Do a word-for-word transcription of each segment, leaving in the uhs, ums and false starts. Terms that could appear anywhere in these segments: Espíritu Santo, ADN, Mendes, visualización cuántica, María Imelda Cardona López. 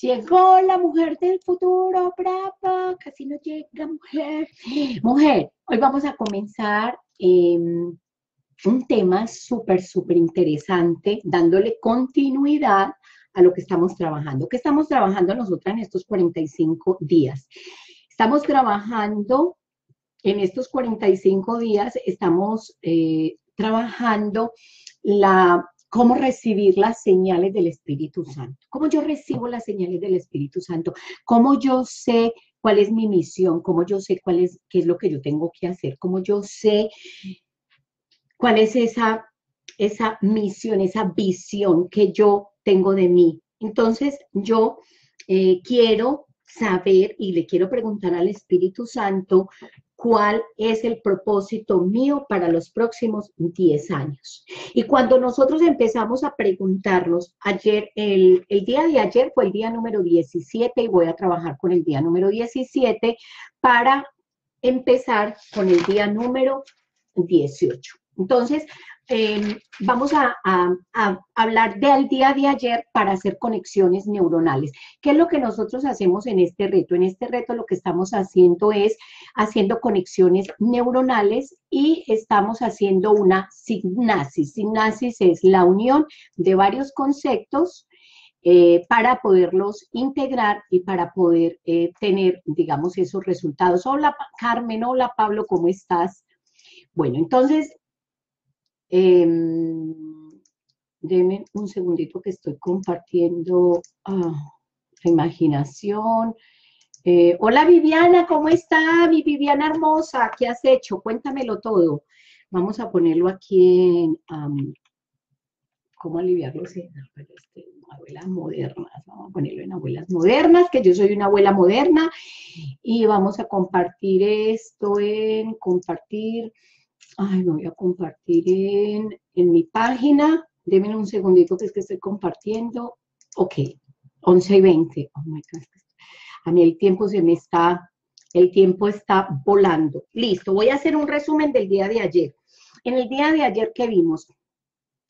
Llegó la mujer del futuro, brava, casi no llega mujer. Mujer, hoy vamos a comenzar eh, un tema súper, súper interesante, dándole continuidad a lo que estamos trabajando. ¿Qué estamos trabajando nosotras en estos cuarenta y cinco días? Estamos trabajando, en estos cuarenta y cinco días, estamos eh, trabajando la... cómo recibir las señales del Espíritu Santo, cómo yo recibo las señales del Espíritu Santo, cómo yo sé cuál es mi misión, cómo yo sé cuál es, qué es lo que yo tengo que hacer, cómo yo sé cuál es esa, esa misión, esa visión que yo tengo de mí. Entonces yo eh, quiero saber y le quiero preguntar al Espíritu Santo cuál es el propósito mío para los próximos diez años. Y cuando nosotros empezamos a preguntarnos, ayer, el, el día de ayer fue el día número diecisiete y voy a trabajar con el día número diecisiete para empezar con el día número dieciocho. Entonces, eh, vamos a, a, a hablar del día de ayer para hacer conexiones neuronales. ¿Qué es lo que nosotros hacemos en este reto? En este reto lo que estamos haciendo es haciendo conexiones neuronales y estamos haciendo una sinapsis. Sinapsis es la unión de varios conceptos eh, para poderlos integrar y para poder eh, tener, digamos, esos resultados. Hola, Carmen. Hola, Pablo. ¿Cómo estás? Bueno, entonces... Eh, denme un segundito que estoy compartiendo ah, la imaginación. Eh, hola Viviana, ¿cómo está? Mi Viviana hermosa, ¿qué has hecho? Cuéntamelo todo. Vamos a ponerlo aquí en um, ¿cómo aliviar los abuelas modernas? Vamos a ponerlo en abuelas modernas, que yo soy una abuela moderna. Y vamos a compartir esto en compartir. Ay, lo voy a compartir en, en mi página. Denme un segundito que es que estoy compartiendo. Ok, once y veinte. Oh my God. A mí el tiempo se me está, el tiempo está volando. Listo, voy a hacer un resumen del día de ayer. En el día de ayer, ¿qué vimos?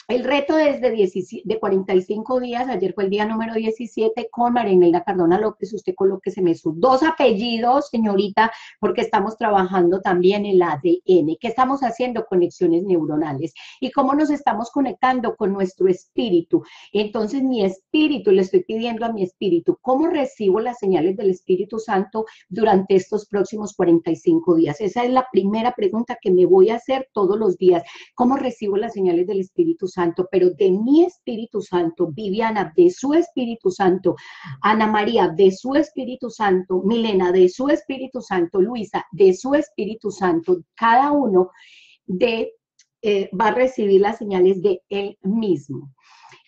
El reto desde diecisiete, de cuarenta y cinco días, ayer fue el día número diecisiete, con María Imelda Cardona López. Usted coloque se me sus dos apellidos, señorita, porque estamos trabajando también el A D N. ¿Qué estamos haciendo? Conexiones neuronales. ¿Y cómo nos estamos conectando con nuestro espíritu? Entonces, mi espíritu, le estoy pidiendo a mi espíritu, ¿cómo recibo las señales del Espíritu Santo durante estos próximos cuarenta y cinco días? Esa es la primera pregunta que me voy a hacer todos los días. ¿Cómo recibo las señales del Espíritu Santo? Santo, pero de mi Espíritu Santo, Viviana de su Espíritu Santo, Ana María de su Espíritu Santo, Milena de su Espíritu Santo, Luisa de su Espíritu Santo, cada uno de, eh, va a recibir las señales de él mismo.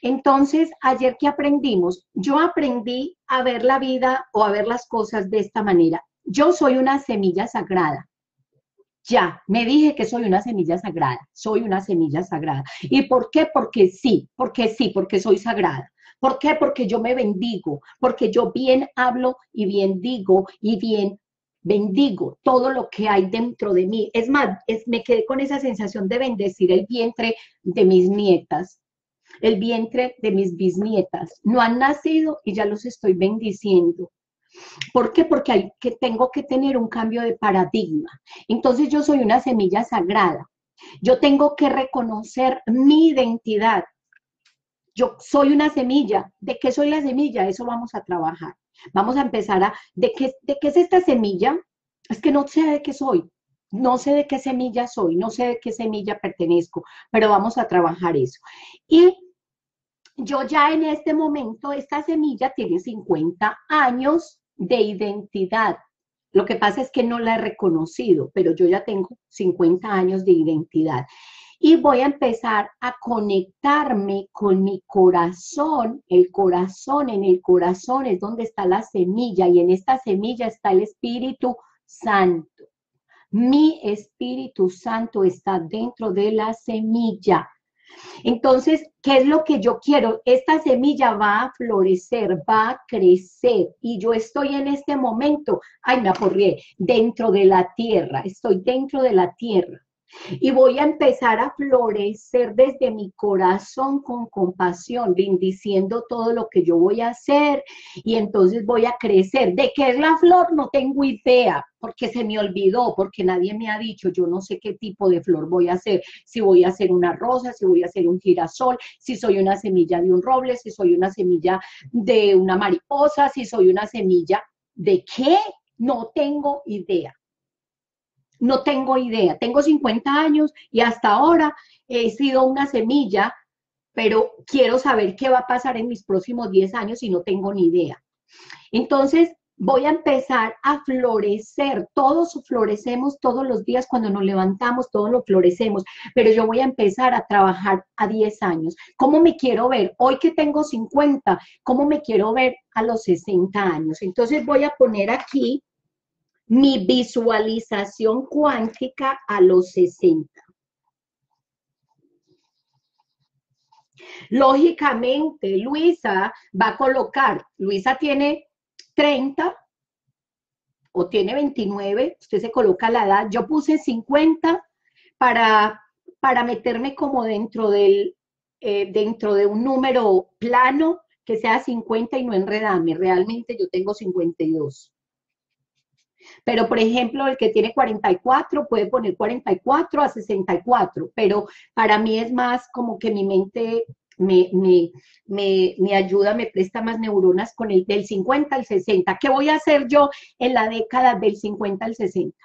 Entonces, ayer que aprendimos, yo aprendí a ver la vida o a ver las cosas de esta manera. Yo soy una semilla sagrada. Ya, me dije que soy una semilla sagrada, soy una semilla sagrada. ¿Y por qué? Porque sí, porque sí, porque soy sagrada. ¿Por qué? Porque yo me bendigo, porque yo bien hablo y bien digo y bien bendigo todo lo que hay dentro de mí. Es más, es, me quedé con esa sensación de bendecir el vientre de mis nietas, el vientre de mis bisnietas. No han nacido y ya los estoy bendiciendo. ¿Por qué? Porque hay que, tengo que tener un cambio de paradigma. Entonces yo soy una semilla sagrada. Yo tengo que reconocer mi identidad. Yo soy una semilla. ¿De qué soy la semilla? Eso vamos a trabajar. Vamos a empezar a... ¿De qué, de qué es esta semilla? Es que no sé de qué soy. No sé de qué semilla soy. No sé de qué semilla pertenezco. Pero vamos a trabajar eso. Y... yo ya en este momento, esta semilla tiene cincuenta años de identidad. Lo que pasa es que no la he reconocido, pero yo ya tengo cincuenta años de identidad. Y voy a empezar a conectarme con mi corazón. El corazón, en el corazón es donde está la semilla y en esta semilla está el Espíritu Santo. Mi Espíritu Santo está dentro de la semilla. Entonces, ¿qué es lo que yo quiero? Esta semilla va a florecer, va a crecer y yo estoy en este momento, ay, me aporrié, dentro de la tierra, estoy dentro de la tierra. Y voy a empezar a florecer desde mi corazón con compasión, bendiciendo todo lo que yo voy a hacer, y entonces voy a crecer. ¿De qué es la flor? No tengo idea, porque se me olvidó, porque nadie me ha dicho. Yo no sé qué tipo de flor voy a hacer, si voy a hacer una rosa, si voy a hacer un girasol, si soy una semilla de un roble, si soy una semilla de una mariposa, si soy una semilla de qué, no tengo idea. No tengo idea, tengo cincuenta años y hasta ahora he sido una semilla, pero quiero saber qué va a pasar en mis próximos diez años y no tengo ni idea. Entonces voy a empezar a florecer, todos florecemos todos los días cuando nos levantamos, todos lo florecemos, pero yo voy a empezar a trabajar a diez años. ¿Cómo me quiero ver? Hoy que tengo cincuenta, ¿cómo me quiero ver a los sesenta años? Entonces voy a poner aquí mi visualización cuántica a los sesenta. Lógicamente, Luisa va a colocar, Luisa tiene treinta o tiene veintinueve, usted se coloca la edad. Yo puse cincuenta para, para meterme como dentro, del, eh, dentro de un número plano, que sea cincuenta y no enredarme. Realmente yo tengo cincuenta y dos. Pero, por ejemplo, el que tiene cuarenta y cuatro puede poner cuarenta y cuatro a sesenta y cuatro, pero para mí es más como que mi mente me, me, me, me ayuda, me presta más neuronas con el del cincuenta al sesenta. ¿Qué voy a hacer yo en la década del cincuenta al sesenta?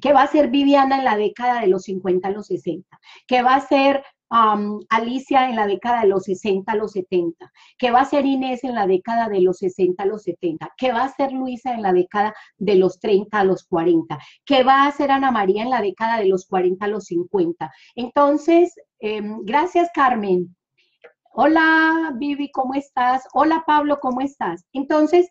¿Qué va a hacer Viviana en la década de los cincuenta a los sesenta? ¿Qué va a hacer um, Alicia en la década de los sesenta a los setenta? ¿Qué va a hacer Inés en la década de los sesenta a los setenta? ¿Qué va a hacer Luisa en la década de los treinta a los cuarenta? ¿Qué va a hacer Ana María en la década de los cuarenta a los cincuenta? Entonces, eh, gracias Carmen. Hola Vivi, ¿cómo estás? Hola Pablo, ¿cómo estás? Entonces,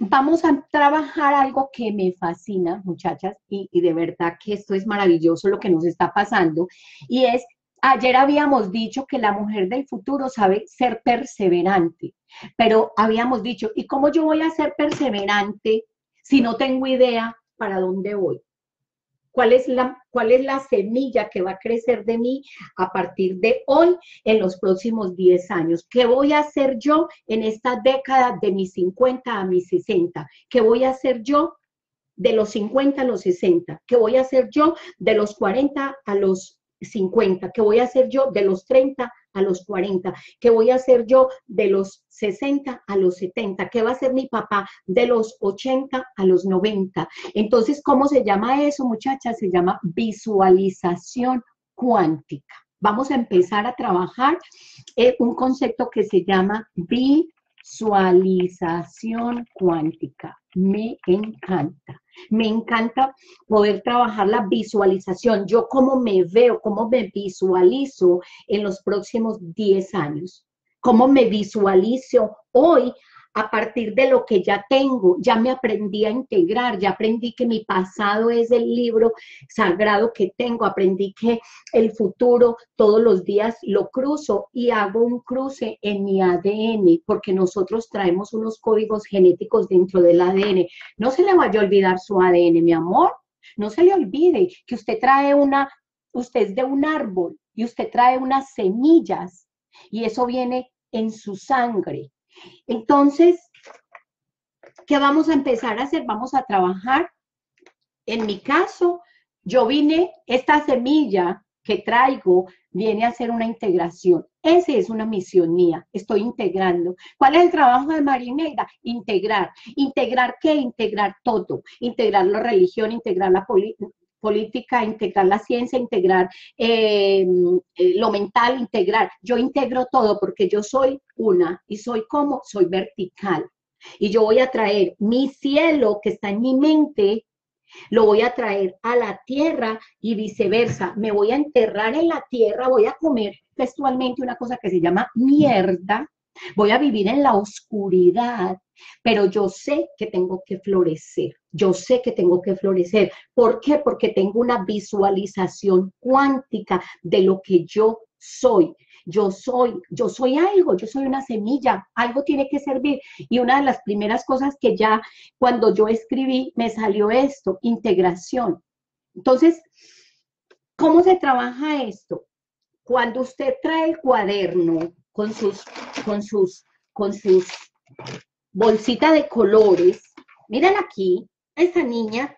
vamos a trabajar algo que me fascina, muchachas, y, y de verdad que esto es maravilloso lo que nos está pasando, y es, ayer habíamos dicho que la mujer del futuro sabe ser perseverante, pero habíamos dicho, ¿y cómo yo voy a ser perseverante si no tengo idea para dónde voy? ¿Cuál es la, cuál es la semilla que va a crecer de mí a partir de hoy en los próximos diez años? ¿Qué voy a hacer yo en esta década de mis cincuenta a mis sesenta? ¿Qué voy a hacer yo de los cincuenta a los sesenta? ¿Qué voy a hacer yo de los cuarenta a los cincuenta? ¿Qué voy a hacer yo de los treinta a los cuarenta? ¿Qué voy a hacer yo de los sesenta a los setenta? ¿Qué va a hacer mi papá de los ochenta a los noventa? Entonces, ¿cómo se llama eso, muchachas? Se llama visualización cuántica. Vamos a empezar a trabajar eh, un concepto que se llama visualización cuántica. Me encanta. Me encanta poder trabajar la visualización. Yo cómo me veo, cómo me visualizo en los próximos diez años. Cómo me visualizo hoy a partir de lo que ya tengo. Ya me aprendí a integrar, ya aprendí que mi pasado es el libro sagrado que tengo. Aprendí que el futuro todos los días lo cruzo y hago un cruce en mi A D N, porque nosotros traemos unos códigos genéticos dentro del A D N. No se le vaya a olvidar su A D N, mi amor. No se le olvide que usted trae una, usted es de un árbol y usted trae unas semillas y eso viene en su sangre. Entonces, ¿qué vamos a empezar a hacer? Vamos a trabajar. En mi caso, yo vine, esta semilla que traigo viene a hacer una integración. Esa es una misión mía, estoy integrando. ¿Cuál es el trabajo de María Imelda? Integrar. ¿Integrar qué? Integrar todo. Integrar la religión, integrar la política. política, integrar la ciencia, integrar eh, lo mental, integrar. Yo integro todo porque yo soy una y soy como, soy vertical. Y yo voy a traer mi cielo que está en mi mente, lo voy a traer a la tierra y viceversa. Me voy a enterrar en la tierra, voy a comer textualmente una cosa que se llama mierda, voy a vivir en la oscuridad, pero yo sé que tengo que florecer, yo sé que tengo que florecer. ¿Por qué? Porque tengo una visualización cuántica de lo que yo soy. Yo soy, yo soy algo, yo soy una semilla, algo tiene que servir. Y una de las primeras cosas que ya cuando yo escribí me salió esto, integración. Entonces, ¿Cómo se trabaja esto? Cuando usted trae el cuaderno con sus, con sus, con sus bolsitas de colores, miren aquí, esa niña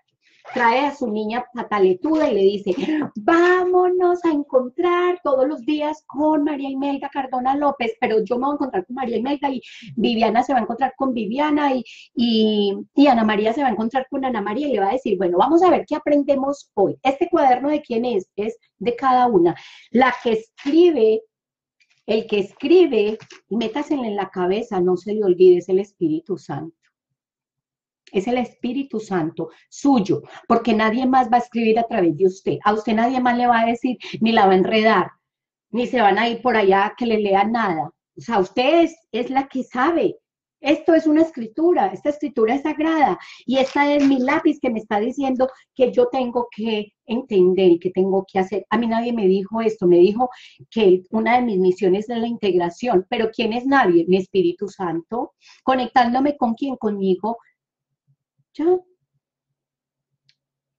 trae a su niña pataletuda y le dice, vámonos a encontrar todos los días con María Imelda Cardona López, pero yo me voy a encontrar con María Imelda y Viviana se va a encontrar con Viviana y, y, y Ana María se va a encontrar con Ana María y le va a decir, bueno, vamos a ver qué aprendemos hoy. Este cuaderno de quién es, es de cada una. La que escribe, el que escribe, métaselo en la cabeza, no se le olvide, es el Espíritu Santo. Es el Espíritu Santo suyo, porque nadie más va a escribir a través de usted. A usted nadie más le va a decir, ni la va a enredar, ni se van a ir por allá a que le lea nada. O sea, usted es, es la que sabe. Esto es una escritura, esta escritura es sagrada. Y esta es mi lápiz que me está diciendo que yo tengo que entender y que tengo que hacer. A mí nadie me dijo esto, me dijo que una de mis misiones es la integración. Pero ¿quién es nadie? Mi Espíritu Santo. Conectándome con quién, conmigo. Yo.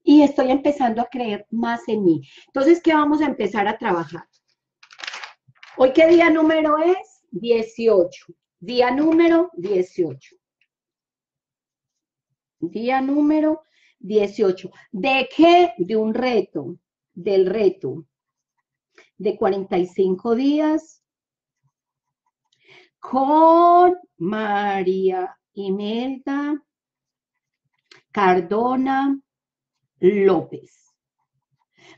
Y estoy empezando a creer más en mí. Entonces, ¿qué vamos a empezar a trabajar? ¿Hoy qué día número es? dieciocho. Día número dieciocho. Día número dieciocho. ¿De qué? De un reto. Del reto. De cuarenta y cinco días. Con María Imelda Cardona López.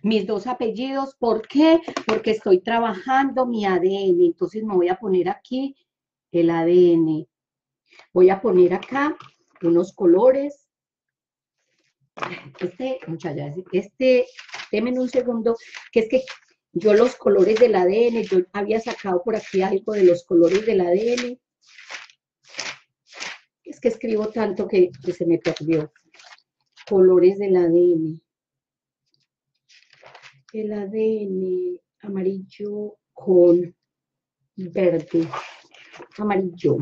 Mis dos apellidos, ¿por qué? Porque estoy trabajando mi A D N. Entonces me voy a poner aquí el A D N. Voy a poner acá unos colores. Este, muchachas, este, denme un segundo, que es que yo los colores del A D N, yo había sacado por aquí algo de los colores del A D N. Es que escribo tanto que, que se me perdió. Colores del A D N. El A D N amarillo con verde. Amarillo.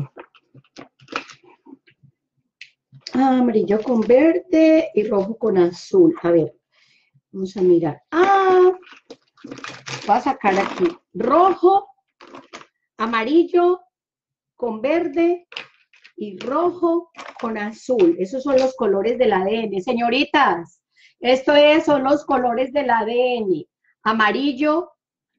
Amarillo con verde y rojo con azul. A ver, vamos a mirar. Ah, voy a sacar aquí. Rojo, amarillo con verde y rojo con azul. Esos son los colores del A D N. Señoritas, esto es, son los colores del A D N. Amarillo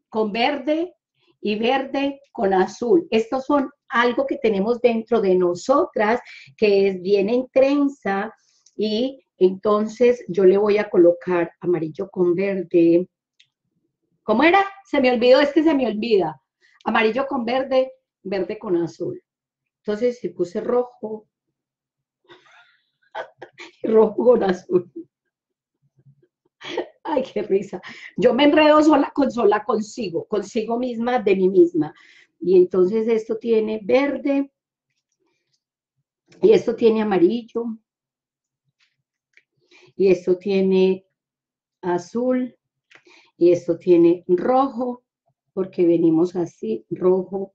con verde y verde con azul. Estos son algo que tenemos dentro de nosotras, que es bien intensa. Y entonces yo le voy a colocar amarillo con verde. ¿Cómo era? Se me olvidó, es que se me olvida. Amarillo con verde, verde con azul. Entonces, si puse rojo, rojo con azul. Ay, qué risa. Yo me enredo sola con sola consigo, consigo misma, de mí misma. Y entonces esto tiene verde, y esto tiene amarillo, y esto tiene azul, y esto tiene rojo, porque venimos así, rojo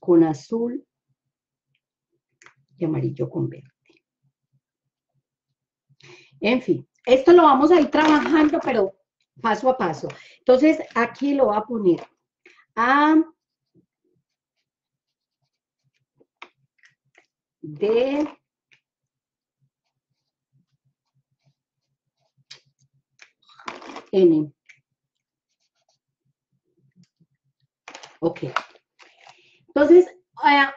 con azul y amarillo con verde. En fin, esto lo vamos a ir trabajando, pero paso a paso. Entonces, aquí lo voy a poner A, D, N. Ok. Entonces,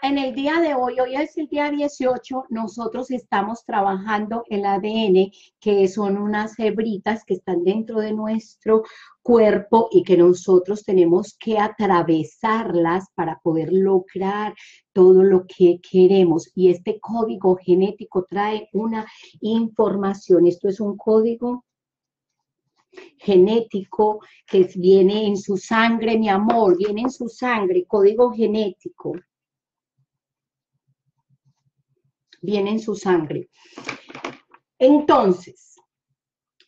en el día de hoy, hoy es el día dieciocho, nosotros estamos trabajando el A D N, que son unas hebritas que están dentro de nuestro cuerpo y que nosotros tenemos que atravesarlas para poder lograr todo lo que queremos. Y este código genético trae una información. Esto es un código genético que viene en su sangre, mi amor, viene en su sangre, código genético. Viene en su sangre. Entonces,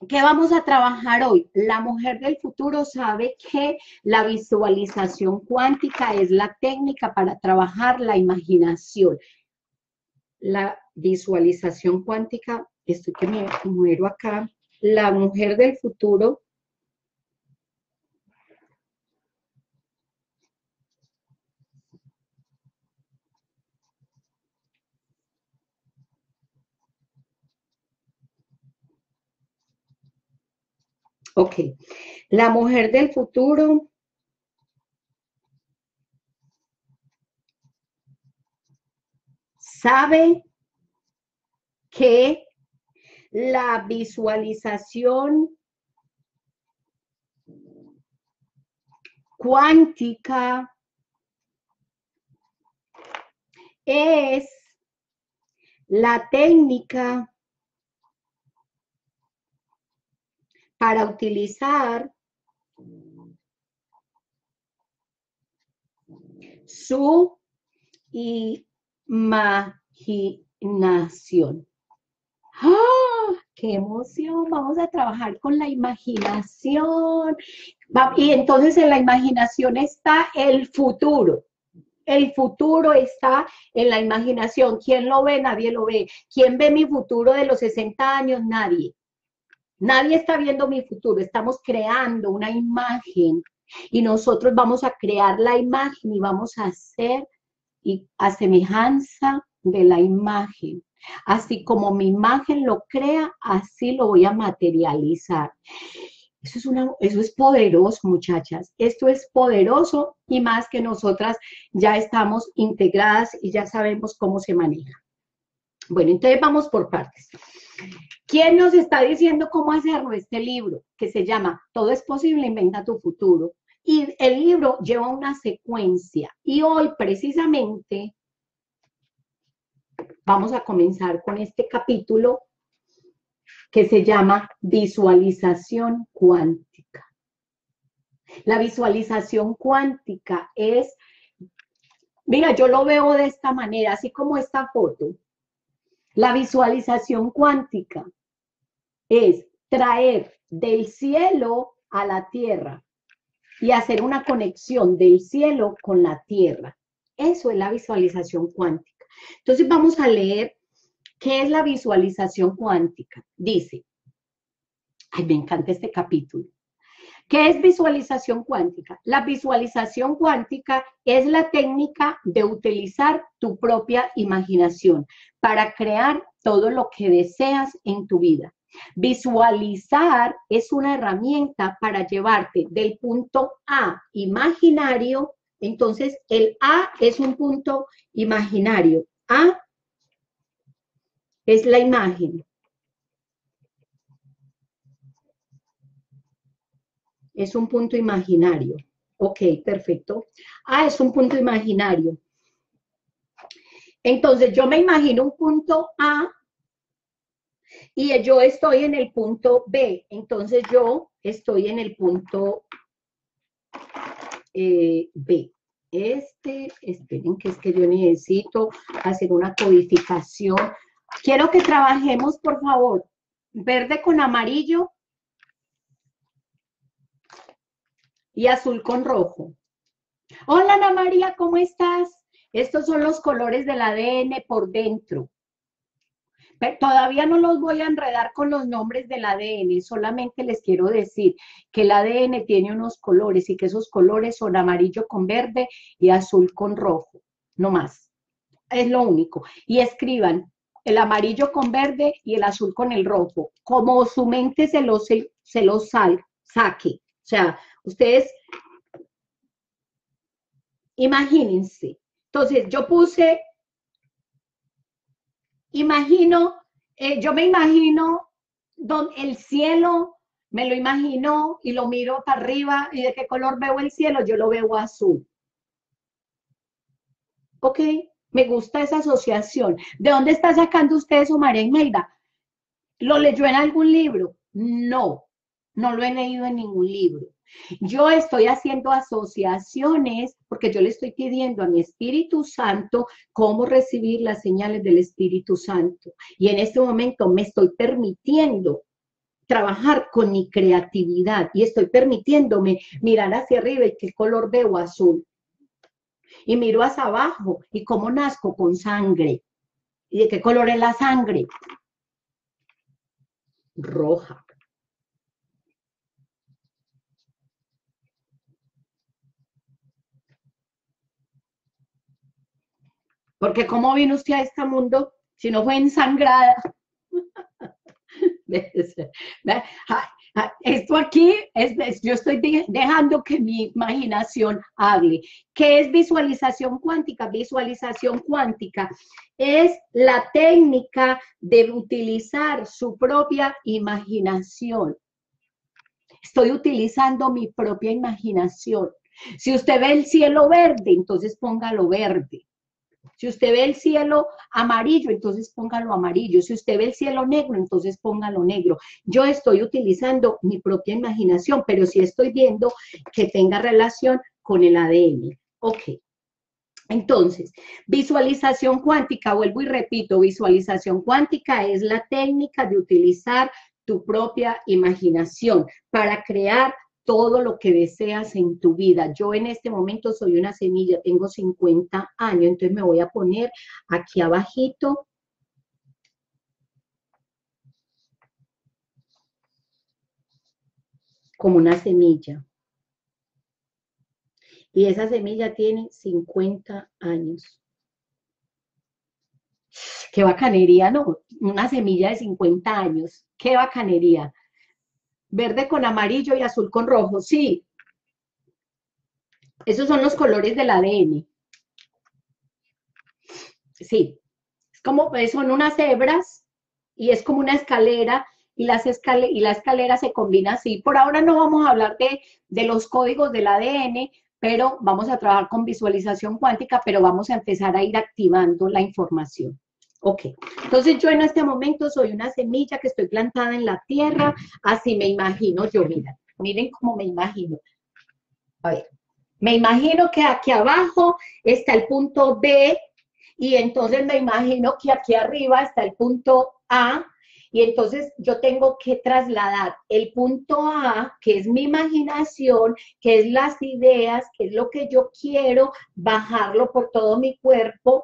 ¿qué vamos a trabajar hoy? La mujer del futuro sabe que la visualización cuántica es la técnica para trabajar la imaginación. La visualización cuántica, estoy que me muero acá. La mujer del futuro Ok. La mujer del futuro. Sabe que la visualización cuántica es la técnica para utilizar su imaginación. ¡Ah! ¡Qué emoción! Vamos a trabajar con la imaginación. Y entonces en la imaginación está el futuro. El futuro está en la imaginación. ¿Quién lo ve? Nadie lo ve. ¿Quién ve mi futuro de los sesenta años? Nadie. Nadie está viendo mi futuro. Estamos creando una imagen y nosotros vamos a crear la imagen y vamos a hacer y a semejanza de la imagen. Así como mi imagen lo crea, así lo voy a materializar. Eso es, una, eso es poderoso, muchachas. Esto es poderoso y más que nosotras ya estamos integradas y ya sabemos cómo se maneja. Bueno, entonces vamos por partes. ¿Quién nos está diciendo cómo hacerlo? Este libro que se llama Todo es posible, inventa tu futuro. Y el libro lleva una secuencia. Y hoy precisamente vamos a comenzar con este capítulo que se llama visualización cuántica. La visualización cuántica es, mira, yo lo veo de esta manera, así como esta foto. La visualización cuántica es traer del cielo a la tierra y hacer una conexión del cielo con la tierra. Eso es la visualización cuántica. Entonces vamos a leer qué es la visualización cuántica. Dice, ay, me encanta este capítulo. ¿Qué es visualización cuántica? La visualización cuántica es la técnica de utilizar tu propia imaginación para crear todo lo que deseas en tu vida. Visualizar es una herramienta para llevarte del punto A imaginario, entonces el A es un punto imaginario, A es la imagen, es un punto imaginario, ok, perfecto, A es un punto imaginario, entonces yo me imagino un punto A, y yo estoy en el punto B, entonces yo estoy en el punto eh, B. Este, esperen que es que yo necesito hacer una codificación. Quiero que trabajemos, por favor, verde con amarillo y azul con rojo. Hola, Ana María, ¿cómo estás? Estos son los colores del A D N por dentro. Pero todavía no los voy a enredar con los nombres del A D N, solamente les quiero decir que el A D N tiene unos colores y que esos colores son amarillo con verde y azul con rojo, no más, es lo único. Y escriban el amarillo con verde y el azul con el rojo, como su mente se los, se los sal, saque, o sea, ustedes imagínense. Entonces yo puse... Imagino, eh, yo me imagino don, el cielo, me lo imagino y lo miro para arriba. ¿Y de qué color veo el cielo? Yo lo veo azul. Ok, me gusta esa asociación. ¿De dónde está sacando usted eso, María Imelda? ¿Lo leyó en algún libro? No, no lo he leído en ningún libro. Yo estoy haciendo asociaciones porque yo le estoy pidiendo a mi Espíritu Santo cómo recibir las señales del Espíritu Santo. Y en este momento me estoy permitiendo trabajar con mi creatividad y estoy permitiéndome mirar hacia arriba y qué color veo, azul. Y miro hacia abajo y cómo nazco con sangre. ¿Y de qué color es la sangre? Roja. Porque ¿cómo vino usted a este mundo si no fue ensangrada? Esto aquí, es, es, yo estoy de, dejando que mi imaginación hable. ¿Qué es visualización cuántica? Visualización cuántica es la técnica de utilizar su propia imaginación. Estoy utilizando mi propia imaginación. Si usted ve el cielo verde, entonces póngalo verde. Si usted ve el cielo amarillo, entonces póngalo amarillo. Si usted ve el cielo negro, entonces póngalo negro. Yo estoy utilizando mi propia imaginación, pero sí estoy viendo que tenga relación con el A D N. Ok. Entonces, visualización cuántica, vuelvo y repito, visualización cuántica es la técnica de utilizar tu propia imaginación para crear todo lo que deseas en tu vida. Yo en este momento soy una semilla, tengo cincuenta años, entonces me voy a poner aquí abajito. Como una semilla. Y esa semilla tiene cincuenta años. Qué bacanería, ¿no? Una semilla de cincuenta años. Qué bacanería. Verde con amarillo y azul con rojo, sí. Esos son los colores del A D N. Sí, es como, son unas hebras y es como una escalera y, las escale, y la escalera se combina así. Por ahora no vamos a hablar de, de los códigos del A D N, pero vamos a trabajar con visualización cuántica, pero vamos a empezar a ir activando la información. Ok, entonces yo en este momento soy una semilla que estoy plantada en la tierra, así me imagino yo, mira, miren cómo me imagino. A ver, me imagino que aquí abajo está el punto B, y entonces me imagino que aquí arriba está el punto A, y entonces yo tengo que trasladar el punto A, que es mi imaginación, que es las ideas, que es lo que yo quiero, bajarlo por todo mi cuerpo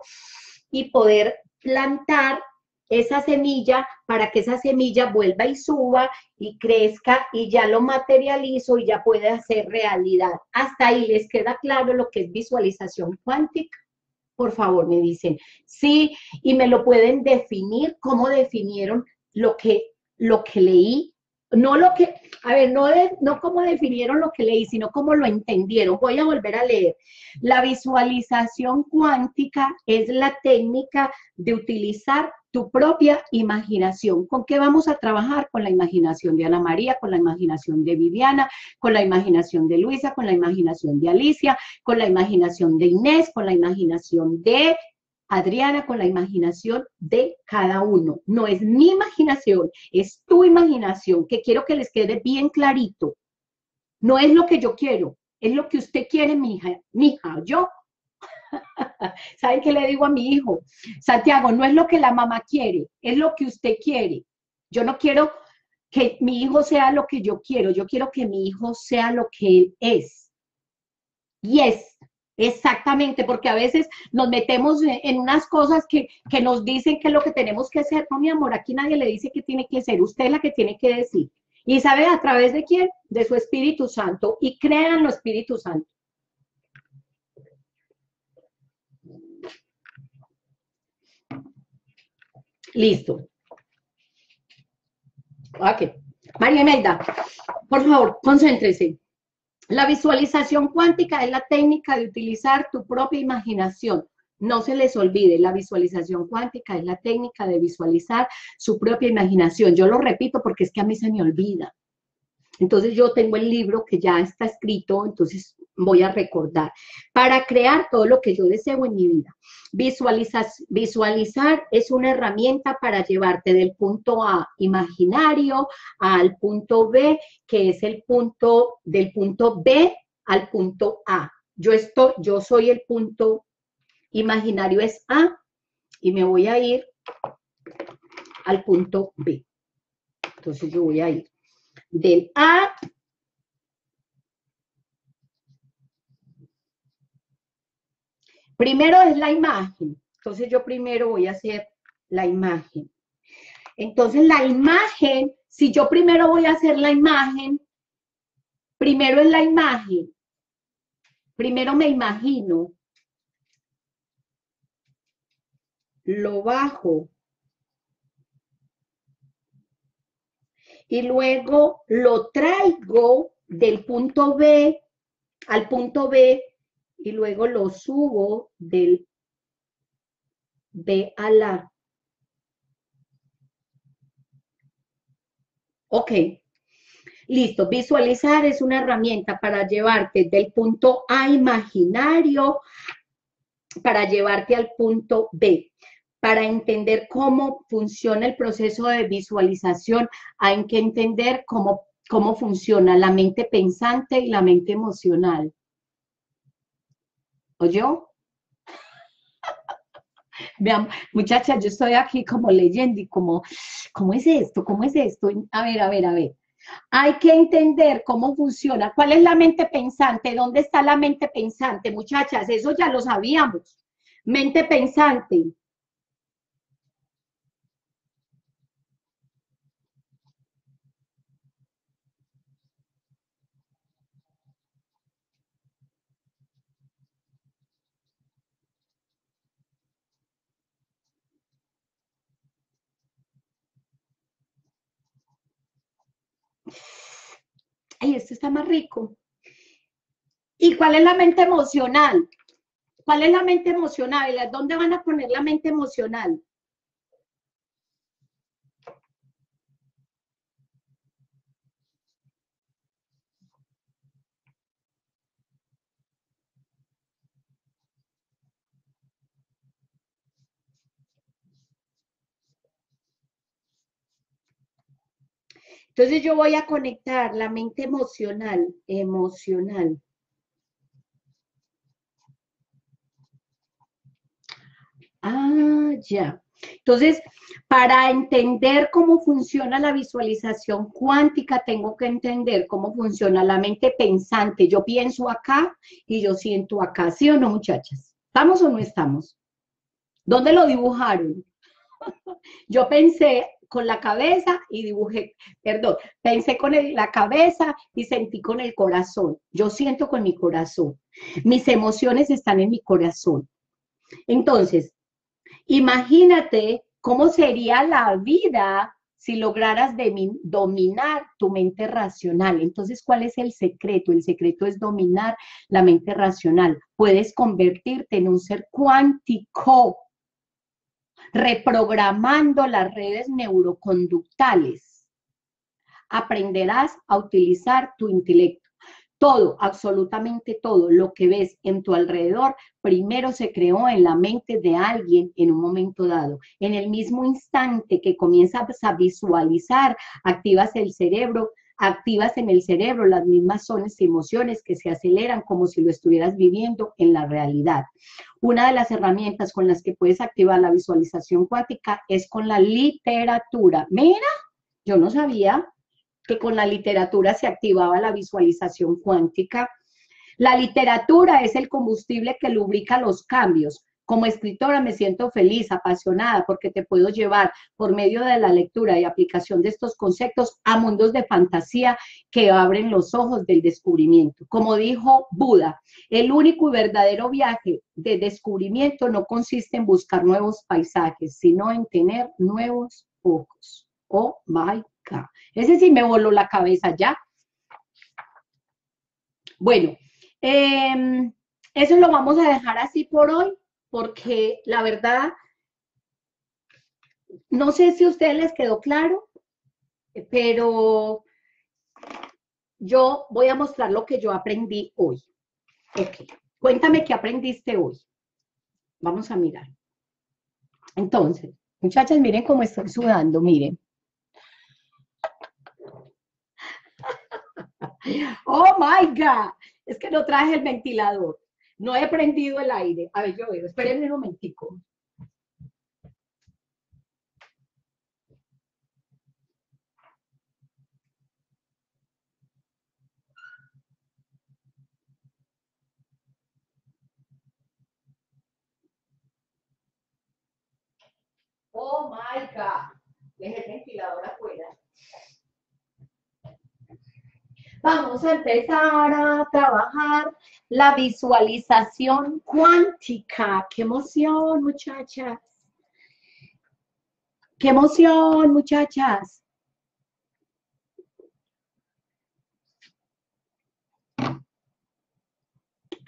y poder plantar esa semilla para que esa semilla vuelva y suba y crezca y ya lo materializo y ya puede hacer realidad. Hasta ahí les queda claro lo que es visualización cuántica. Por favor, me dicen sí y me lo pueden definir, cómo definieron lo que, lo que leí. No lo que, a ver, no, de, no cómo definieron lo que leí, sino cómo lo entendieron. Voy a volver a leer. La visualización cuántica es la técnica de utilizar tu propia imaginación. ¿Con qué vamos a trabajar? Con la imaginación de Ana María, con la imaginación de Viviana, con la imaginación de Luisa, con la imaginación de Alicia, con la imaginación de Inés, con la imaginación de Adriana, con la imaginación de cada uno. No es mi imaginación, es tu imaginación, que quiero que les quede bien clarito. No es lo que yo quiero, es lo que usted quiere, mi hija, mi hija, yo. ¿Saben qué le digo a mi hijo? Santiago, no es lo que la mamá quiere, es lo que usted quiere. Yo no quiero que mi hijo sea lo que yo quiero, yo quiero que mi hijo sea lo que él es. Y es. Exactamente, porque a veces nos metemos en unas cosas que, que nos dicen que es lo que tenemos que hacer. No, mi amor, aquí nadie le dice que tiene que ser, usted es la que tiene que decir. ¿Y sabe a través de quién? De su Espíritu Santo. Y créanlo, Espíritu Santo. Listo. Ok. María Imelda, por favor, concéntrese. La visualización cuántica es la técnica de utilizar tu propia imaginación. No se les olvide, la visualización cuántica es la técnica de visualizar su propia imaginación. Yo lo repito porque es que a mí se me olvida. Entonces yo tengo el libro que ya está escrito, entonces voy a recordar. Para crear todo lo que yo deseo en mi vida. Visualizar, visualizar es una herramienta para llevarte del punto A imaginario al punto B, que es el punto del punto B al punto A. Yo, estoy, yo soy el punto imaginario es A y me voy a ir al punto B. Entonces yo voy a ir del A primero es la imagen, entonces yo primero voy a hacer la imagen. Entonces la imagen, si yo primero voy a hacer la imagen, primero es la imagen, primero me imagino, lo bajo y luego lo traigo del punto B al punto B y luego lo subo del B al A. Ok, listo. Visualizar es una herramienta para llevarte del punto A imaginario para llevarte al punto B. Para entender cómo funciona el proceso de visualización, hay que entender cómo, cómo funciona la mente pensante y la mente emocional. ¿Oyó? Vean, muchachas, yo estoy aquí como leyendo y como, ¿cómo es esto? ¿Cómo es esto? A ver, a ver, a ver. Hay que entender cómo funciona. ¿Cuál es la mente pensante? ¿Dónde está la mente pensante? Muchachas, eso ya lo sabíamos. Mente pensante. Ay, esto está más rico. ¿Y cuál es la mente emocional? ¿Cuál es la mente emocional? ¿Dónde van a poner la mente emocional? Entonces yo voy a conectar la mente emocional, emocional. Ah, ya. Entonces, para entender cómo funciona la visualización cuántica, tengo que entender cómo funciona la mente pensante. Yo pienso acá y yo siento acá, ¿sí o no, muchachas? ¿Estamos o no estamos? ¿Dónde lo dibujaron? Yo pensé con la cabeza y dibujé, perdón, pensé con el, la cabeza y sentí con el corazón. Yo siento con mi corazón. Mis emociones están en mi corazón. Entonces, imagínate cómo sería la vida si lograras de, dominar tu mente racional. Entonces, ¿cuál es el secreto? El secreto es dominar la mente racional. Puedes convertirte en un ser cuántico, reprogramando las redes neuroconductales. Aprenderás a utilizar tu intelecto. Todo, absolutamente todo lo que ves en tu alrededor, primero se creó en la mente de alguien en un momento dado. En el mismo instante que comienzas a visualizar, activas el cerebro, activas en el cerebro las mismas zonas y emociones que se aceleran como si lo estuvieras viviendo en la realidad. Una de las herramientas con las que puedes activar la visualización cuántica es con la literatura. Mira, yo no sabía que con la literatura se activaba la visualización cuántica. La literatura es el combustible que lubrica los cambios. Como escritora me siento feliz, apasionada, porque te puedo llevar por medio de la lectura y aplicación de estos conceptos a mundos de fantasía que abren los ojos del descubrimiento. Como dijo Buda, el único y verdadero viaje de descubrimiento no consiste en buscar nuevos paisajes, sino en tener nuevos ojos. Oh my God. Ese sí me voló la cabeza ya. Bueno, eh, eso lo vamos a dejar así por hoy, porque la verdad, no sé si a ustedes les quedó claro, pero yo voy a mostrar lo que yo aprendí hoy. Ok, cuéntame qué aprendiste hoy. Vamos a mirar. Entonces, muchachas, miren cómo estoy sudando, miren. Oh my God, es que no traje el ventilador. No he prendido el aire. A ver, yo veo. Espérenme un momentico. Oh, my God. Dejé el ventilador afuera. Vamos a empezar a trabajar la visualización cuántica. ¡Qué emoción, muchachas! ¡Qué emoción, muchachas!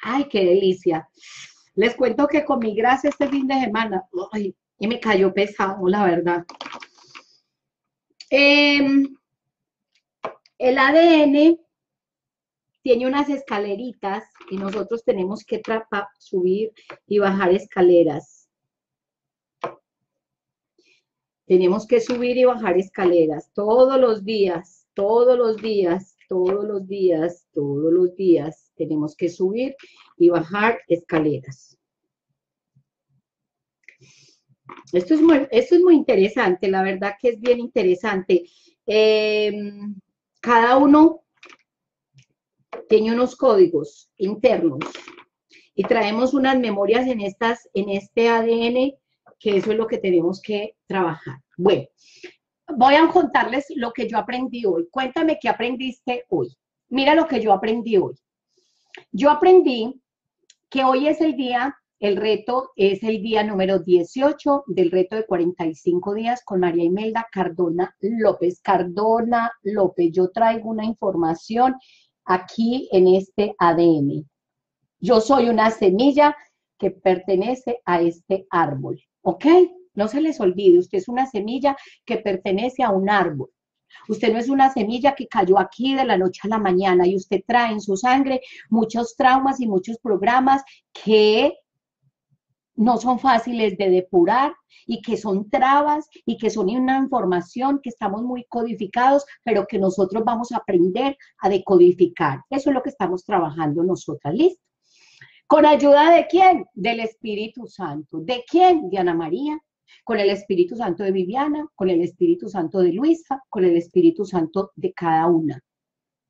¡Ay, qué delicia! Les cuento que comí grasa este fin de semana. Ay, y me cayó pesado, la verdad. Eh, el A D N tiene unas escaleritas y nosotros tenemos que trapa, subir y bajar escaleras. Tenemos que subir y bajar escaleras todos los días, todos los días, todos los días, todos los días. Tenemos que subir y bajar escaleras. Esto es muy, esto es muy interesante, la verdad que es bien interesante. Eh, cada uno tiene unos códigos internos y traemos unas memorias en, estas, en este A D N, que eso es lo que tenemos que trabajar. Bueno, voy a contarles lo que yo aprendí hoy. Cuéntame qué aprendiste hoy. Mira lo que yo aprendí hoy. Yo aprendí que hoy es el día, el reto es el día número dieciocho del reto de cuarenta y cinco días con María Imelda Cardona López. Cardona López, yo traigo una información aquí en este A D N. Yo soy una semilla que pertenece a este árbol, ¿ok? No se les olvide, usted es una semilla que pertenece a un árbol. Usted no es una semilla que cayó aquí de la noche a la mañana y usted trae en su sangre muchos traumas y muchos programas que no son fáciles de depurar y que son trabas y que son una información que estamos muy codificados, pero que nosotros vamos a aprender a decodificar. Eso es lo que estamos trabajando nosotras, ¿listo? ¿Con ayuda de quién? Del Espíritu Santo. ¿De quién? De Ana María. Con el Espíritu Santo de Viviana, con el Espíritu Santo de Luisa, con el Espíritu Santo de cada una.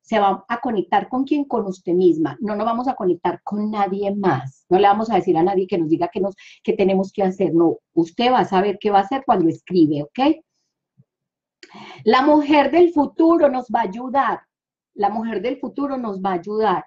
Se va a conectar con quién, con usted misma. No nos vamos a conectar con nadie más. No le vamos a decir a nadie que nos diga que, nos, que tenemos que hacer. No, usted va a saber qué va a hacer cuando escribe, ¿ok? La mujer del futuro nos va a ayudar. La mujer del futuro nos va a ayudar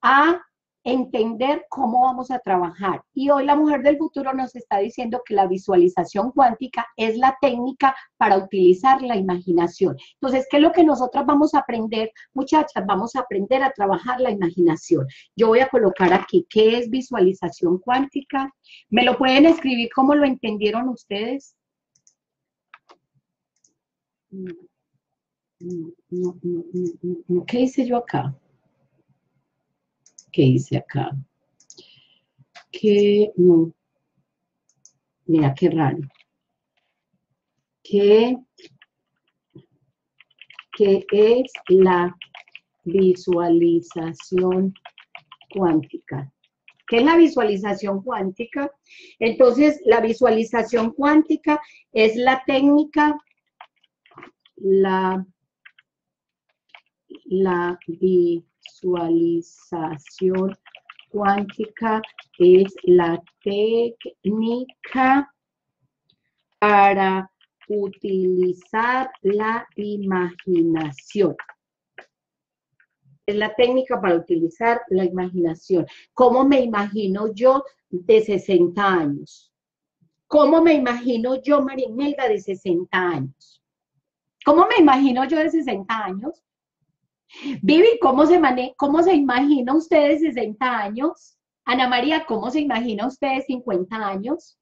a entender cómo vamos a trabajar. Y hoy la mujer del futuro nos está diciendo que la visualización cuántica es la técnica para utilizar la imaginación. Entonces, ¿qué es lo que nosotras vamos a aprender? Muchachas, vamos a aprender a trabajar la imaginación. Yo voy a colocar aquí, ¿qué es visualización cuántica? ¿Me lo pueden escribir cómo lo entendieron ustedes? ¿Qué hice yo acá? ¿Qué hice acá? Que no. Mira qué raro. ¿Qué, qué es la visualización cuántica? ¿Qué es la visualización cuántica? Entonces, la visualización cuántica es la técnica, la, la visualización. Visualización cuántica es la técnica para utilizar la imaginación. Es la técnica para utilizar la imaginación. ¿Cómo me imagino yo de sesenta años? ¿Cómo me imagino yo, María Imelda, de sesenta años? ¿Cómo me imagino yo de sesenta años? Vivi, ¿cómo se, mane ¿cómo se imagina ustedes sesenta años? Ana María, ¿cómo se imagina ustedes cincuenta años?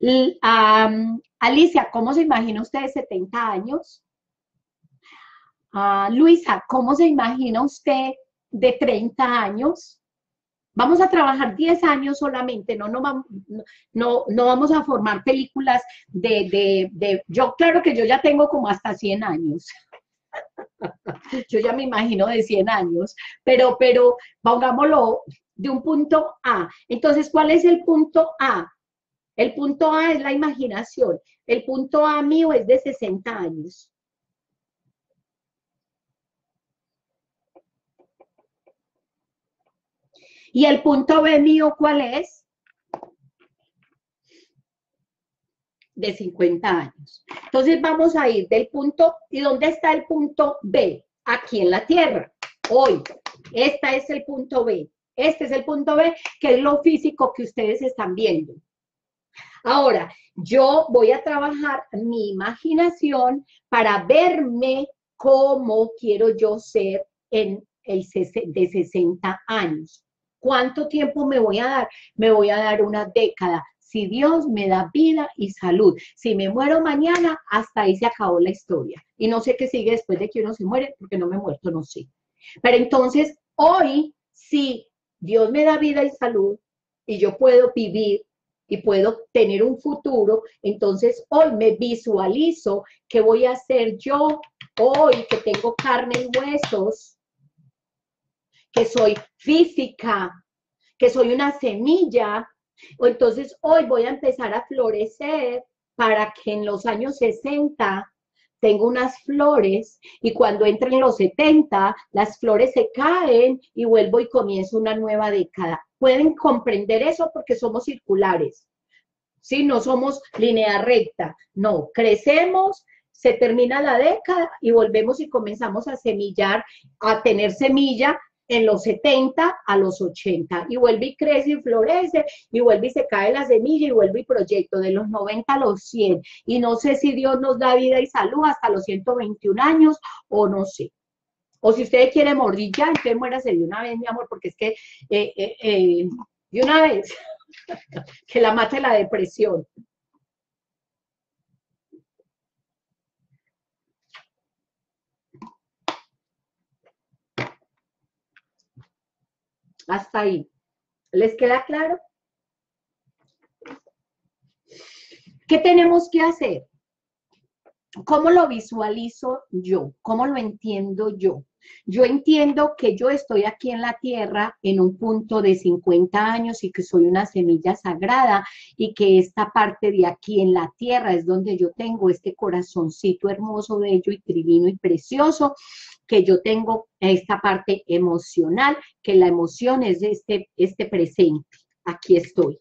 L um, Alicia, ¿cómo se imagina ustedes setenta años? Uh, Luisa, ¿cómo se imagina usted de treinta años? Vamos a trabajar diez años solamente, no, no, no, no vamos a formar películas de, de, de... Yo, claro que yo ya tengo como hasta cien años. Yo ya me imagino de cien años, pero, pero pongámoslo de un punto A. Entonces, ¿cuál es el punto A? El punto A es la imaginación. El punto A mío es de sesenta años. ¿Y el punto B mío cuál es? De cincuenta años. Entonces vamos a ir del punto, ¿y dónde está el punto B? Aquí en la Tierra, hoy. Este es el punto B. Este es el punto B, que es lo físico que ustedes están viendo. Ahora, yo voy a trabajar mi imaginación para verme cómo quiero yo ser en el de sesenta años. ¿Cuánto tiempo me voy a dar? Me voy a dar una década. Si Dios me da vida y salud, si me muero mañana, hasta ahí se acabó la historia. Y no sé qué sigue después de que uno se muere, porque no me he muerto, no sé. Pero entonces, hoy, si Dios me da vida y salud, y yo puedo vivir, y puedo tener un futuro, entonces hoy me visualizo qué voy a hacer yo hoy, que tengo carne y huesos, que soy física, que soy una semilla. O entonces hoy voy a empezar a florecer para que en los años sesenta tengo unas flores y cuando entren los setenta las flores se caen y vuelvo y comienzo una nueva década. Pueden comprender eso porque somos circulares, ¿sí? No somos línea recta, no, crecemos, se termina la década y volvemos y comenzamos a semillar, a tener semilla, en los setenta a los ochenta, y vuelve y crece y florece, y vuelve y se cae la semilla, y vuelve y proyecto de los noventa a los cien, y no sé si Dios nos da vida y salud hasta los ciento veintiún años, o no sé, o si usted quiere morir ya, entonces muérase de una vez, mi amor, porque es que, eh, eh, eh, de una vez, que la mate la depresión. Hasta ahí. ¿Les queda claro? ¿Qué tenemos que hacer? ¿Cómo lo visualizo yo? ¿Cómo lo entiendo yo? Yo entiendo que yo estoy aquí en la tierra en un punto de cincuenta años y que soy una semilla sagrada y que esta parte de aquí en la tierra es donde yo tengo este corazoncito hermoso, bello y divino y precioso, que yo tengo esta parte emocional, que la emoción es este, este presente, aquí estoy.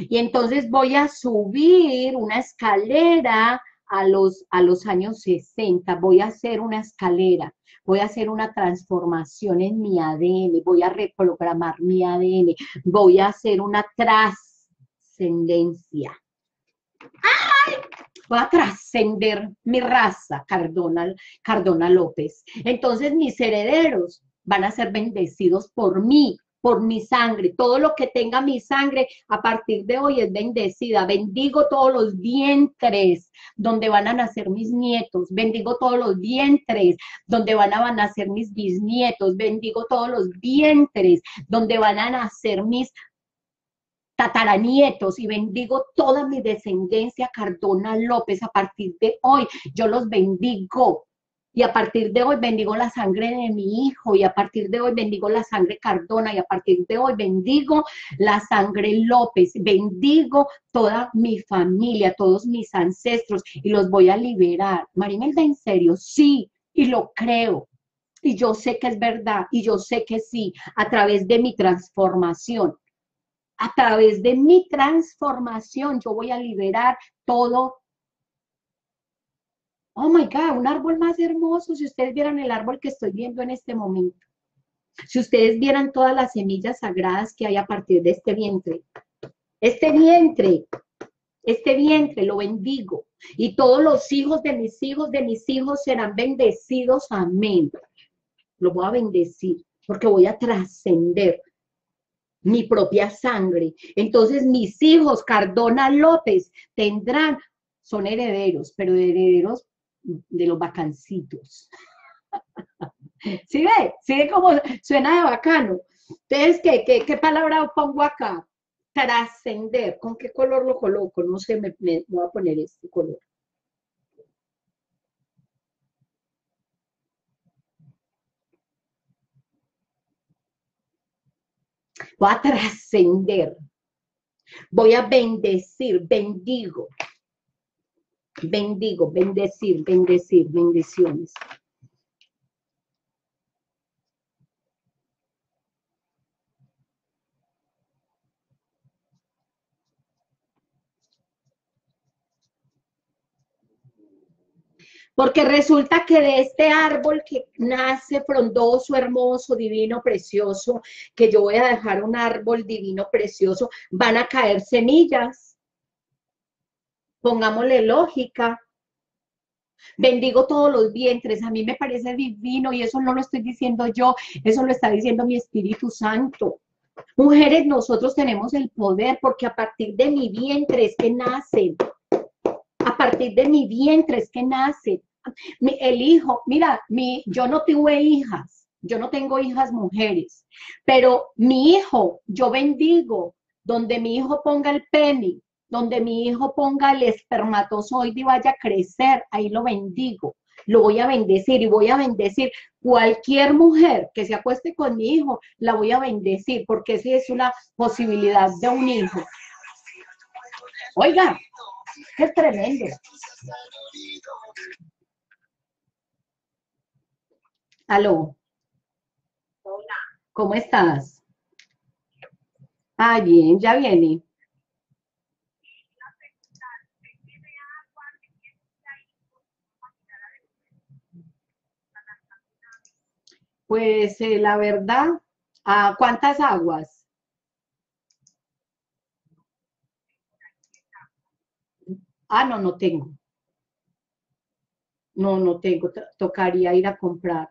Y entonces voy a subir una escalera a los, a los años sesenta, voy a hacer una escalera. Voy a hacer una transformación en mi A D N, voy a reprogramar mi A D N, voy a hacer una trascendencia. ¡Ay! Voy a trascender mi raza, Cardona, Cardona López. Entonces mis herederos van a ser bendecidos por mí, por mi sangre. Todo lo que tenga mi sangre a partir de hoy es bendecida. Bendigo todos los vientres donde van a nacer mis nietos. Bendigo todos los vientres donde van a nacer mis bisnietos. Bendigo todos los vientres donde van a nacer mis tataranietos y bendigo toda mi descendencia Cardona López. A partir de hoy yo los bendigo. Y a partir de hoy bendigo la sangre de mi hijo, y a partir de hoy bendigo la sangre Cardona, y a partir de hoy bendigo la sangre López, bendigo toda mi familia, todos mis ancestros, y los voy a liberar. María Imelda, ¿en serio? Sí, y lo creo. Y yo sé que es verdad, y yo sé que sí, a través de mi transformación. A través de mi transformación yo voy a liberar todo. Oh my God, un árbol más hermoso. Si ustedes vieran el árbol que estoy viendo en este momento, si ustedes vieran todas las semillas sagradas que hay a partir de este vientre, este vientre, este vientre lo bendigo y todos los hijos de mis hijos, de mis hijos serán bendecidos, amén. Lo voy a bendecir porque voy a trascender mi propia sangre. Entonces mis hijos, Cardona López, tendrán, son herederos, pero herederos de los bacancitos. ¿Sí ve? ¿Sí ve cómo suena de bacano? Entonces, ¿qué, qué, qué palabra pongo acá? Trascender. ¿Con qué color lo coloco? No sé, me, me voy a poner este color. Voy a trascender. Voy a bendecir, bendigo. Bendigo, bendecir, bendecir, bendiciones. Porque resulta que de este árbol que nace frondoso, hermoso, divino, precioso, que yo voy a dejar un árbol divino, precioso, van a caer semillas. Pongámosle lógica. Bendigo todos los vientres. A mí me parece divino y eso no lo estoy diciendo yo, eso lo está diciendo mi Espíritu Santo. Mujeres, nosotros tenemos el poder porque a partir de mi vientre es que nacen. A partir de mi vientre es que nacen. Mi, el hijo, mira, mi, yo no tuve hijas, yo no tengo hijas mujeres, pero mi hijo, yo bendigo, donde mi hijo ponga el pene, donde mi hijo ponga el espermatozoide y vaya a crecer, ahí lo bendigo, lo voy a bendecir y voy a bendecir cualquier mujer que se acueste con mi hijo, la voy a bendecir, porque esa es una posibilidad de un hijo. Oiga, qué tremendo. Aló. Hola. ¿Cómo estás? Ah, bien, ya viene. Pues eh, la verdad, ¿a cuántas aguas? Ah, no, no tengo. No, no tengo. Tocaría ir a comprar.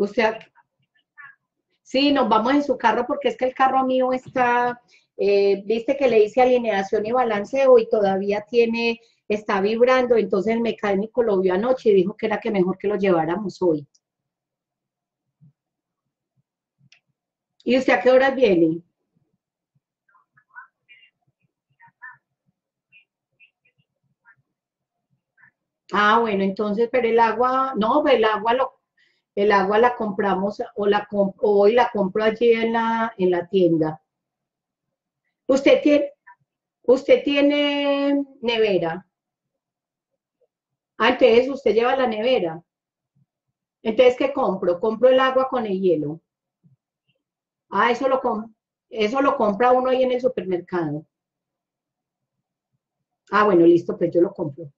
Usted, sí, nos vamos en su carro porque es que el carro mío está, eh, viste que le hice alineación y balanceo y todavía tiene, está vibrando, entonces el mecánico lo vio anoche y dijo que era que mejor que lo lleváramos hoy. ¿Y usted a qué horas viene? Ah, bueno, entonces, pero el agua, no, el agua lo... El agua la compramos o la comp o hoy la compro allí en la, en la tienda. ¿Usted tiene, usted tiene nevera? Ah, entonces usted lleva la nevera. Entonces, ¿qué compro? Compro el agua con el hielo. Ah, eso lo, eso lo compra uno ahí en el supermercado. Ah, bueno, listo, pues yo lo compro.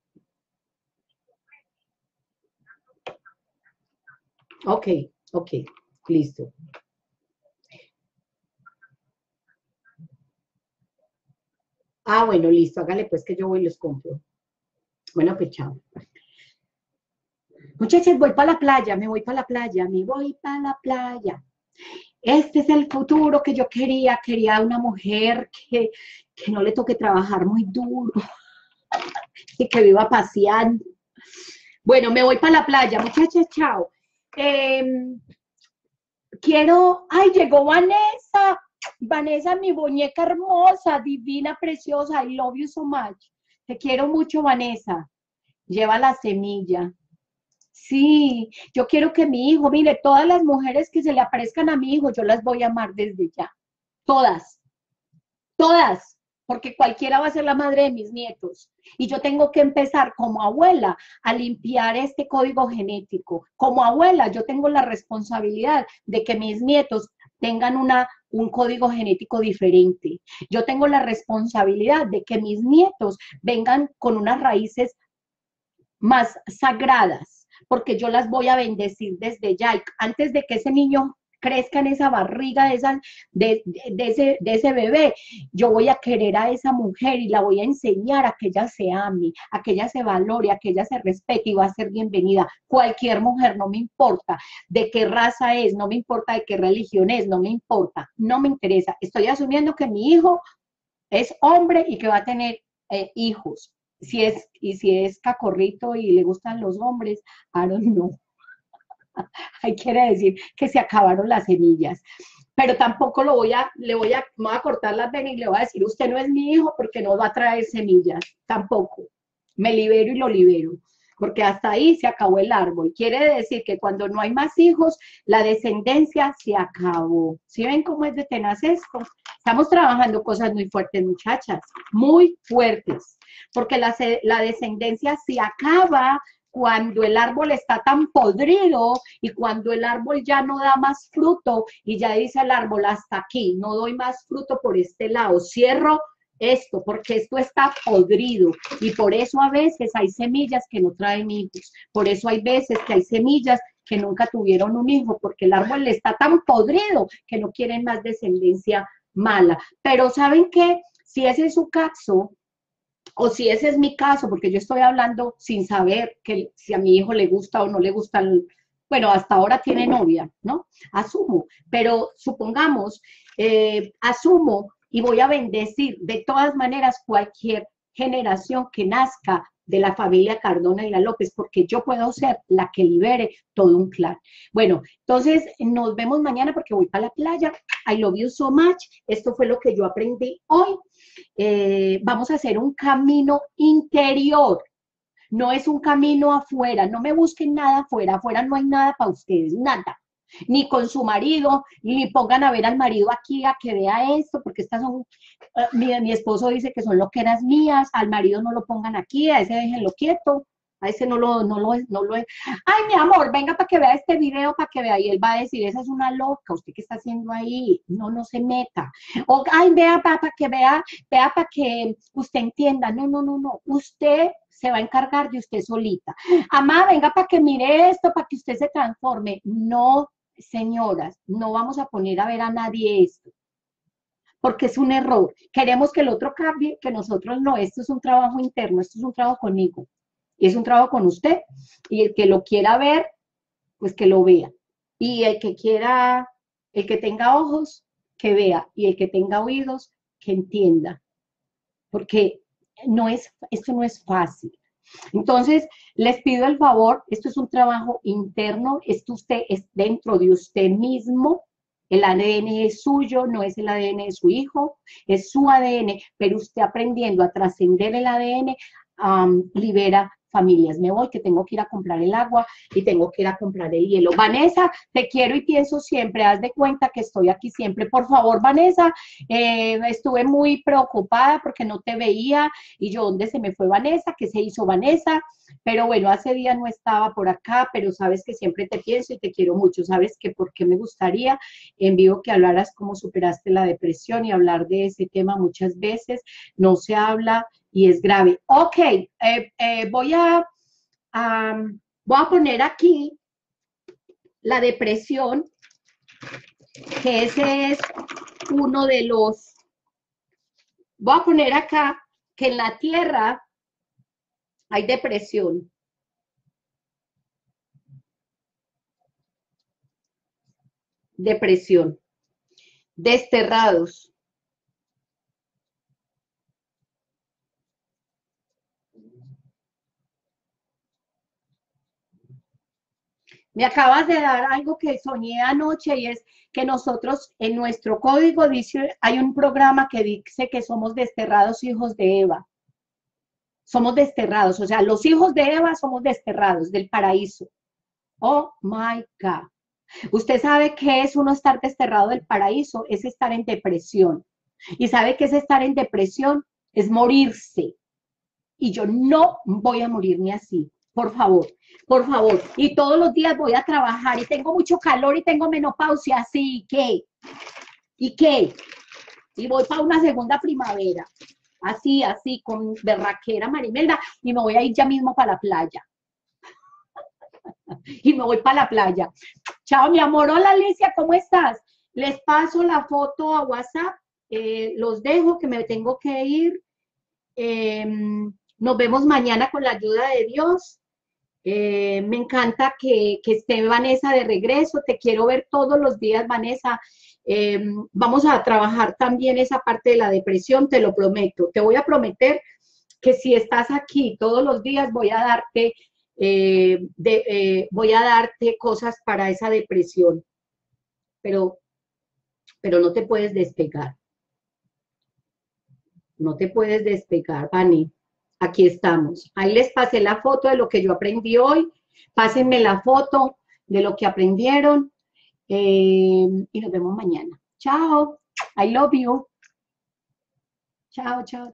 Ok, ok, listo. Ah, bueno, listo, hágale pues que yo voy y los compro. Bueno, pues chao. Muchachos, voy para la playa, me voy para la playa, me voy para la playa. Este es el futuro que yo quería, quería una mujer que, que no le toque trabajar muy duro y que viva paseando. Bueno, me voy para la playa, muchachos, chao. Eh, quiero, ay, llegó Vanessa, Vanessa, mi muñeca hermosa, divina, preciosa, I love you so much, te quiero mucho, Vanessa, lleva la semilla, sí, yo quiero que mi hijo, mire, todas las mujeres que se le aparezcan a mi hijo, yo las voy a amar desde ya, todas, todas, porque cualquiera va a ser la madre de mis nietos. Y yo tengo que empezar como abuela a limpiar este código genético. Como abuela yo tengo la responsabilidad de que mis nietos tengan una, un código genético diferente. Yo tengo la responsabilidad de que mis nietos vengan con unas raíces más sagradas, porque yo las voy a bendecir desde ya. Antes de que ese niño crezca en esa barriga de, esa, de, de, ese, de ese bebé, yo voy a querer a esa mujer y la voy a enseñar a que ella se ame, a que ella se valore, a que ella se respete y va a ser bienvenida. Cualquier mujer, no me importa de qué raza es, no me importa de qué religión es, no me importa, no me interesa. Estoy asumiendo que mi hijo es hombre y que va a tener eh, hijos. Si es, y si es cacorrito y le gustan los hombres, I don't know. Ahí quiere decir que se acabaron las semillas, pero tampoco lo voy a, le voy a, me voy a cortar las venas y le voy a decir, usted no es mi hijo porque no va a traer semillas, tampoco, me libero y lo libero, porque hasta ahí se acabó el árbol, quiere decir que cuando no hay más hijos, la descendencia se acabó. ¿Sí ven cómo es de tenaz esto? Estamos trabajando cosas muy fuertes, muchachas, muy fuertes, porque la, la descendencia se acaba cuando el árbol está tan podrido y cuando el árbol ya no da más fruto y ya dice el árbol hasta aquí, no doy más fruto por este lado, cierro esto porque esto está podrido y por eso a veces hay semillas que no traen hijos, por eso hay veces que hay semillas que nunca tuvieron un hijo porque el árbol está tan podrido que no quieren más descendencia mala, pero ¿saben qué? Si ese es su caso, o si ese es mi caso, porque yo estoy hablando sin saber que si a mi hijo le gusta o no le gustan bueno, hasta ahora tiene novia, ¿no? Asumo, pero supongamos, eh, asumo y voy a bendecir de todas maneras cualquier generación que nazca de la familia Cardona y la López, porque yo puedo ser la que libere todo un clan. Bueno, entonces nos vemos mañana porque voy para la playa. I love you so much. Esto fue lo que yo aprendí hoy. Eh, vamos a hacer un camino interior. No es un camino afuera. No me busquen nada afuera. Afuera no hay nada para ustedes, nada. Ni con su marido, ni pongan a ver al marido aquí a que vea esto, porque estas son, uh, mi, mi esposo dice que son loqueras mías, al marido no lo pongan aquí, a ese déjenlo quieto, a ese no lo, no lo, no lo, ay mi amor, venga para que vea este video, para que vea, y él va a decir, esa es una loca, ¿usted qué está haciendo ahí? No, no se meta, o, ay vea para que vea, vea para que usted entienda, no, no, no, no, usted se va a encargar de usted solita, amá, venga para que mire esto, para que usted se transforme, no, señoras, no vamos a poner a ver a nadie esto, porque es un error. Queremos que el otro cambie, que nosotros no. Esto es un trabajo interno, esto es un trabajo conmigo, y es un trabajo con usted. Y el que lo quiera ver, pues que lo vea. Y el que quiera, el que tenga ojos, que vea. Y el que tenga oídos, que entienda. Porque no es, esto no es fácil. Entonces, les pido el favor, esto es un trabajo interno, esto usted es dentro de usted mismo, el A D N es suyo, no es el A D N de su hijo, es su A D N, pero usted aprendiendo a trascender el A D N, um, libera familias. Me voy, que tengo que ir a comprar el agua y tengo que ir a comprar el hielo. Vanessa, te quiero y pienso siempre, haz de cuenta que estoy aquí siempre. Por favor, Vanessa, eh, estuve muy preocupada porque no te veía y yo, ¿dónde se me fue Vanessa? ¿Qué se hizo Vanessa? Pero bueno, hace día no estaba por acá, pero sabes que siempre te pienso y te quiero mucho. Sabes que por qué me gustaría en vivo que hablaras cómo superaste la depresión y hablar de ese tema muchas veces. No se habla y es grave. Ok, eh, eh, voy a, um, voy a poner aquí la depresión, que ese es uno de los... Voy a poner acá que en la Tierra... hay depresión. Depresión. Desterrados. Me acabas de dar algo que soñé anoche y es que nosotros en nuestro código dice, hay un programa que dice que somos desterrados hijos de Eva. Somos desterrados, o sea, los hijos de Eva somos desterrados del paraíso. Oh my God. Usted sabe qué es uno estar desterrado del paraíso, es estar en depresión. Y sabe qué es estar en depresión, es morirse. Y yo no voy a morirme así, por favor, por favor. Y todos los días voy a trabajar y tengo mucho calor y tengo menopausia, así, ¿y qué? ¿Y qué? Y voy para una segunda primavera. Así, así, con berraquera Marimelda, y me voy a ir ya mismo para la playa. Y me voy para la playa. Chao, mi amor. Hola, Alicia, ¿cómo estás? Les paso la foto a WhatsApp. Eh, los dejo, que me tengo que ir. Eh, nos vemos mañana con la ayuda de Dios. Eh, me encanta que, que esté Vanessa de regreso. Te quiero ver todos los días, Vanessa. Eh, vamos a trabajar también esa parte de la depresión, te lo prometo. Te voy a prometer que si estás aquí todos los días voy a darte, eh, de, eh, voy a darte cosas para esa depresión. Pero, pero no te puedes despegar. No te puedes despegar, Vani. Aquí estamos. Ahí les pasé la foto de lo que yo aprendí hoy. Pásenme la foto de lo que aprendieron. Eh, y nos vemos mañana. Chao. I love you. Chao, chao.